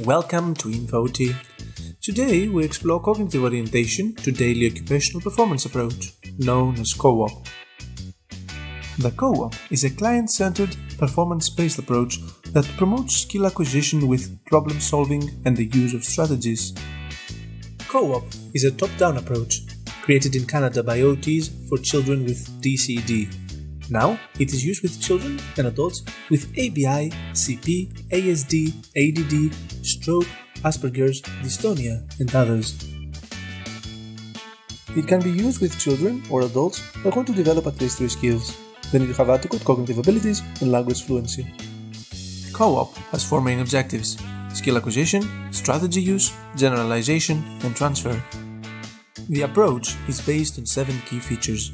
Welcome to InfOT. Today we explore cognitive orientation to daily occupational performance approach, known as Co-op. The Co-op is a client-centered, performance-based approach that promotes skill acquisition with problem-solving and the use of strategies. Co-op is a top-down approach, created in Canada by OTs for children with DCD. Now, it is used with children and adults with ABI, CP, ASD, ADD, stroke, Asperger's, dystonia, and others. It can be used with children or adults who want to develop at least 3 skills. They need to have adequate cognitive abilities and language fluency. Co-op has 4 main objectives: skill acquisition, strategy use, generalization, and transfer. The approach is based on 7 key features: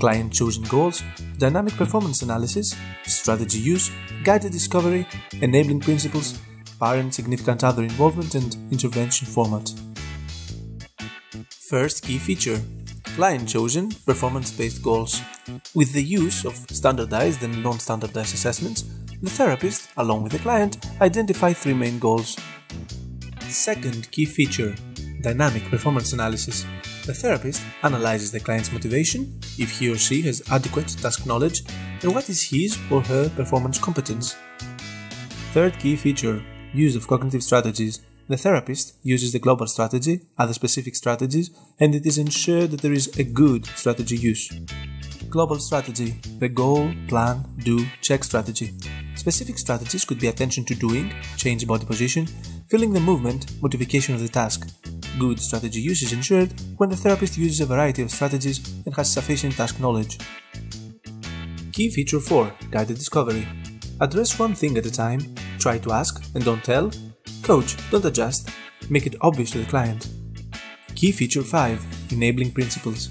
client-chosen goals, dynamic performance analysis, strategy use, guided discovery, enabling principles, parent significant other involvement, and intervention format. First key feature: client-chosen performance-based goals. With the use of standardized and non-standardized assessments, the therapist, along with the client, identify 3 main goals. Second key feature: dynamic performance analysis. The therapist analyzes the client's motivation, if he or she has adequate task knowledge, and what is his or her performance competence. Third key feature: use of cognitive strategies. The therapist uses the global strategy, other specific strategies, and it is ensured that there is a good strategy use. Global strategy: the goal, plan, do, check strategy. Specific strategies could be attention to doing, change body position, feeling the movement, modification of the task. Good strategy use is ensured when the therapist uses a variety of strategies and has sufficient task knowledge. Key feature 4: guided discovery. Address one thing at a time, try to ask and don't tell, coach, don't adjust, make it obvious to the client. Key feature 5: enabling principles.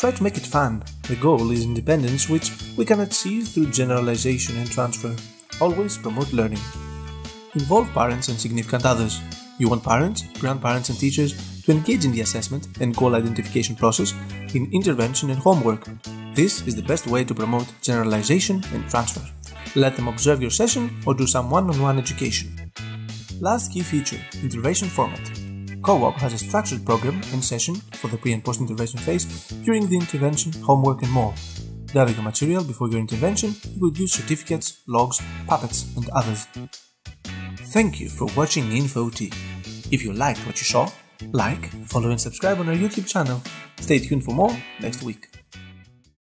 Try to make it fun. The goal is independence, which we can achieve through generalization and transfer. Always promote learning. Involve parents and significant others. You want parents, grandparents, and teachers to engage in the assessment and goal identification process, in intervention and homework. This is the best way to promote generalization and transfer. Let them observe your session or do some one-on-one education. Last key feature: intervention format. Co-op has a structured program and session for the pre- and post-intervention phase, during the intervention, homework, and more. Gathering your material before your intervention, you could use certificates, logs, puppets, and others. Thank you for watching InfOT. If you liked what you saw, like, follow and subscribe on our YouTube channel. Stay tuned for more next week.